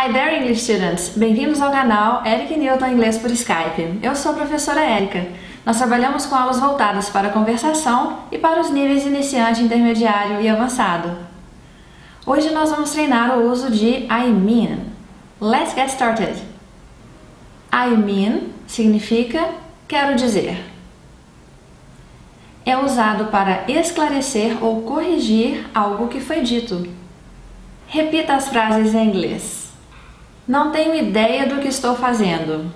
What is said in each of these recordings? Hi there English students! Bem-vindos ao canal Eric Newton Inglês por Skype. Eu sou a professora Érica. Nós trabalhamos com aulas voltadas para a conversação e para os níveis iniciante, intermediário e avançado. Hoje nós vamos treinar o uso de I mean. Let's get started! I mean significa quero dizer. É usado para esclarecer ou corrigir algo que foi dito. Repita as frases em inglês. Não tenho ideia do que estou fazendo.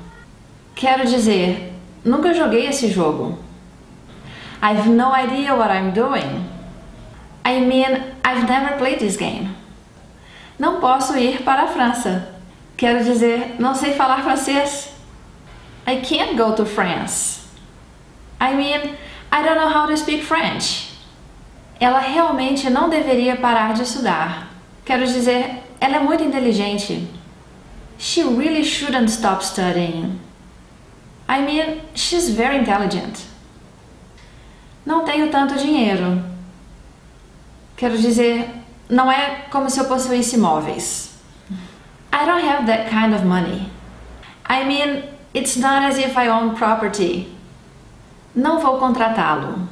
Quero dizer, nunca joguei esse jogo. I've no idea what I'm doing. I mean, I've never played this game. Não posso ir para a França. Quero dizer, não sei falar francês. I can't go to France. I mean, I don't know how to speak French. Ela realmente não deveria parar de estudar. Quero dizer, ela é muito inteligente. She really shouldn't stop studying. I mean, she's very intelligent. Não tenho tanto dinheiro. Quero dizer, não é como se eu possuísse imóveis. I don't have that kind of money. I mean, it's not as if I own property. Não vou contratá-lo.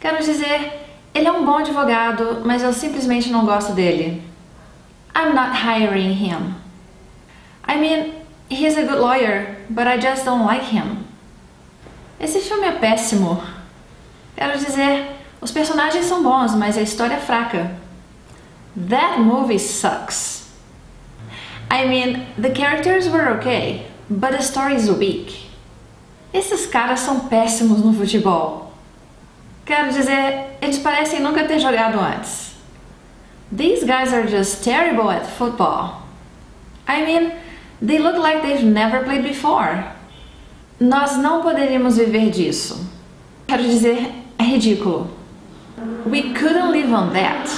Quero dizer, ele é um bom advogado, mas eu simplesmente não gosto dele. I'm not hiring him. I mean, he's a good lawyer, but I just don't like him. Esse filme é péssimo. Quero dizer, os personagens são bons, mas a história é fraca. That movie sucks. I mean, the characters were okay, but the story is weak. Esses caras são péssimos no futebol. Quero dizer, eles parecem nunca ter jogado antes. These guys are just terrible at football. I mean, they look like they've never played before. Nós não poderíamos viver disso. Quero dizer, é ridículo. We couldn't live on that.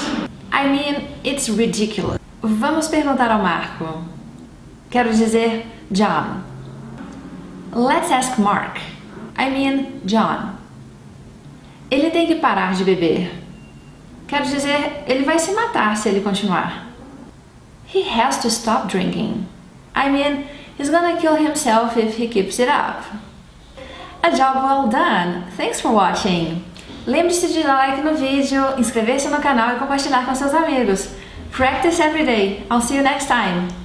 I mean, it's ridiculous. Vamos perguntar ao Marco. Quero dizer, John. Let's ask Mark. I mean, John. Ele tem que parar de beber. Quero dizer, ele vai se matar se ele continuar. He has to stop drinking. I mean, he's gonna kill himself if he keeps it up. A job well done! Thanks for watching! Lembre-se de dar like no vídeo, inscrever-se no canal e compartilhar com seus amigos. Practice every day. I'll see you next time!